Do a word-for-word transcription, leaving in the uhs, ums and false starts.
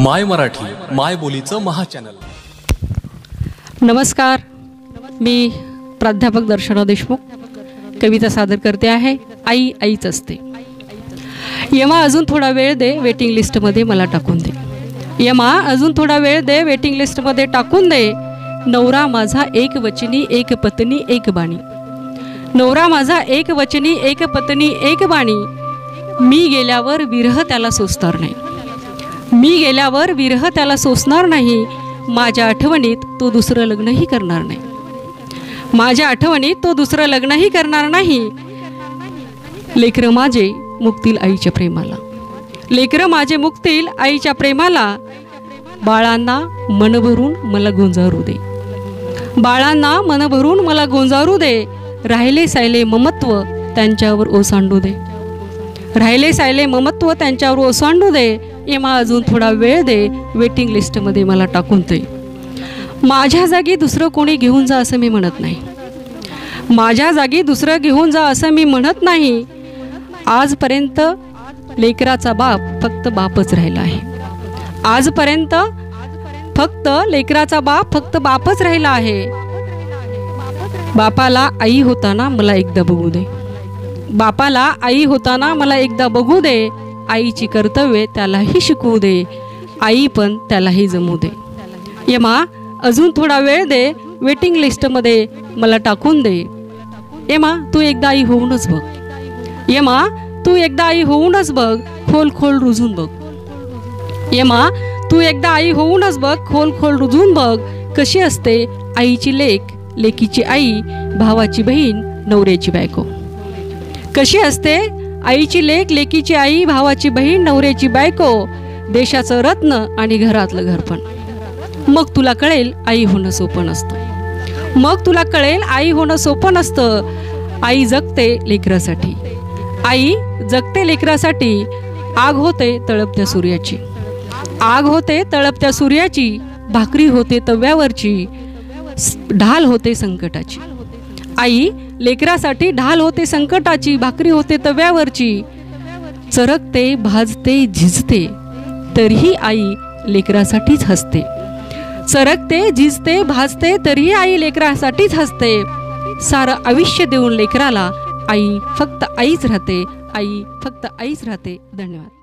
My Marathi my बोलीचं महाचॅनल। नमस्कार, मी प्राध्यापक दर्शना देशमुख कविता सादर करते आहे। आई आईच असते, यमा अजून थोडा वेळ दे, वेटिंग लिस्टमध्ये मला टाकून दे। यमा अजून थोडा वेळ दे, वेटिंग लिस्टमध्ये टाकून दे। नवरा माझा एक वचनी एक पत्नी एक बाणी, नवरा माझा एक वचनी एक पत्नी एक बाणी। मी गेल्यावर विरह त्याला सोसणार नाही, मी गेल्यावर विरह त्याला सोसणार नाही। माझ्या आठवणीत तो दुसरं लग्नही करणार नाही, माझ्या आठवणीत तो दुसरं लग्नही करणार नाही। लेकरं माझे मुक्तील आईच्या प्रेमाला, लेकरं माझे मुक्तील आईच्या प्रेमाला। बाळांना मन भरून मला गोंजारू दे, बाळांना मन भरून मला गोंजारू दे। राहिले सायले ममत्व त्यांच्यावर ओसांडू दे, राहिले सायले ममत्व त्यांच्यावर ओसांडू दे। एमा अजून थोडा वेळ दे, वेटिंग लिस्टमध्ये मला टाकून दे। माझ्या जागी दुसरं कोणी घेऊन जा असं मी म्हणत नाही, माझ्या जागी दुसरं घेऊन जा असं मी म्हणत नाही। आजपर्यंत लेकराचा बाप फक्त बापच राहिला आहे, आजपर्यंत फक्त लेकराचा बाप फक्त बापच राहिला आहे। बापाला आई होताना मला एकदा बघू दे, बापाला आई होताना मला एकदा बघू दे। आईची कर्तव्ये त्यालाही शिकवू दे, आई पण त्यालाही जमू दे। यमा अजून थोडा वेळ दे, वेटिंग लिस्टमध्ये मला टाकून दे। यमा तू एकदा आई होऊनच बघ, यमा तू एकदा आई होऊनच बघ, खोल खोल रुजून बघ। यमा तू एकदा आई होऊनच बघ, खोल खोल रुजून बघ। कशी असते आईची लेक, लेकीची आई, भावाची बहीण, नवऱ्याची बायको। कशी असते आईची लेक, लेकीची आई, भावाची बहीण, नवऱ्याची बायको, देशाचं रत्न आणि घरातलं घरपण। मग तुला कळेल आई होणं सोपं नसतं, मग तुला कळेल आई होणं सोपं नसतं। आई जगते लेकरासाठी, आई जगते लेकरासाठी। आग होते तळपत्या सूर्याची, आग होते तळपत्या सूर्याची। भाकरी होते तव्यावरची, ढाल होते संकटाची। आई लेकरासाठी ढाल होते संकटाची, भाकरी होते तव्यावरची। चरकते भाजते झिजते, तरीही आई लेकरासाठीच हसते। चरकते झिजते भाजते, तरीही आई लेकरासाठीच हसते। सारं आयुष्य देऊन लेकराला आई फक्त आईच राहते, आई फक्त आईच राहते। धन्यवाद।